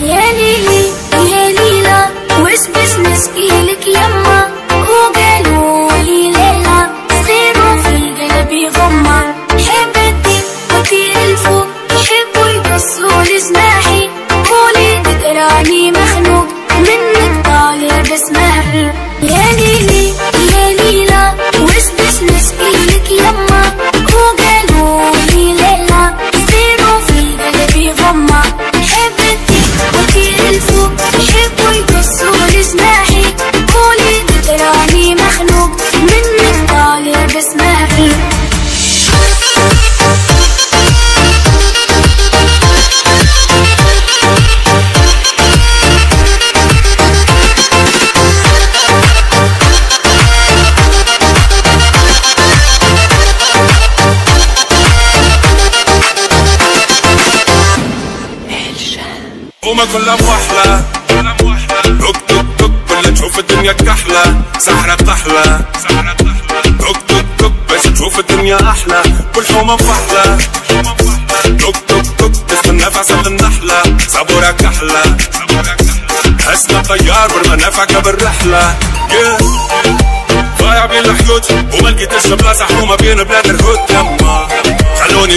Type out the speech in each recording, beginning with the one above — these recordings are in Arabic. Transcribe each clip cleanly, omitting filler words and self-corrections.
يا ليلي يا ليلى واش باش نسقيلك يما وقالوا لي ليلى صغيرو في قلبي غمة حبتي وطير الفوق يحبوا يقصوا لي جناحي قولي لك راني مخنوق منك طالع بس مهرب يا ليلي يا ليلى واش باش نسقيلك يما وقالوا لي ليلى صغيرو في قلبي غمة حبتي الفوق يحبوا يقصوا لي جناحي قولي لك راني مخنوق منك طالع بس مهرب قومة كلها موحلة دوك دوك دوك كلها تشوف الدنيا كحلة سحرة طحلة دوك دوك دوك باش تشوف الدنيا أحلى والحومة مفحلة دوك دوك دوك تستنى في عسل النحلة صبورة كحلة هسنا طيار والمنافع قبل رحلة ضايع بين الحيوت وما لقيتش بلاصة حومة بين بلاد الهود يما خلوني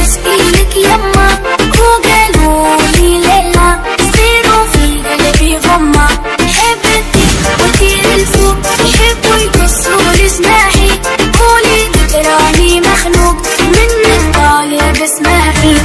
نسقيلك يما وقالوا لي ليلى صغيرو في قلبي غمة حبتي وطير الفوق يحبوا يقصوا لي جناحي قولي لك راني مخنوق منك طالع بس مهرب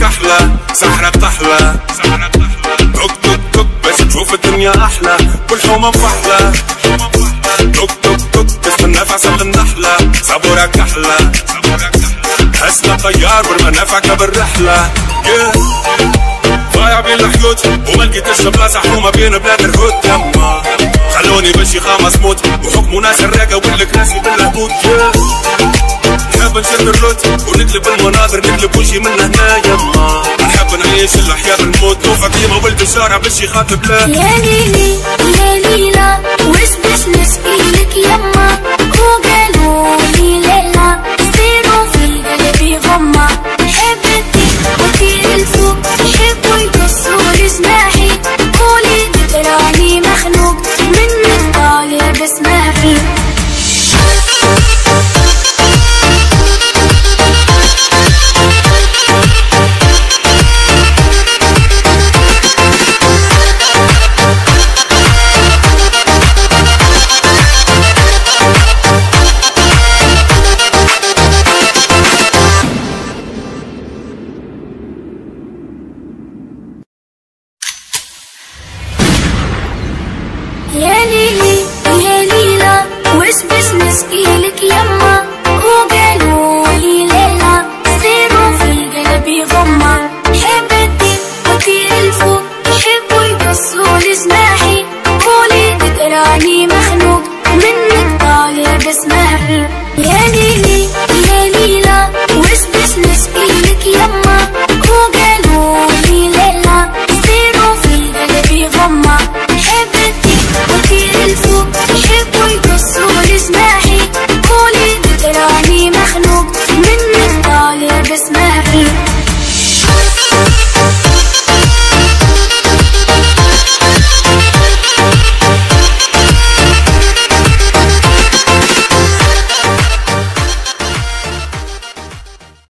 كحلة سحرة طحلة دوك دوك دوك باش تشوف الدنيا أحلى والحومة مفحلة دوك دوك دوك تستنى في عسل النحلة صبورة كحلة هسنا طيار والمنافع قبل رحلة ضايع بين الحيوت وما لقيتش بلاصة حومة بين بلاد الهود يما خلوني باش يخامس موت وحكموا ناس الراقة والكراسي بالهبوط نحب نشد الروت ونقلب المناظر نقلب وجهي من هنا يما نحب نعيش الحياة بالموت نوفى كيما ولد الشارع باش يخاطب بلاد يا ليلي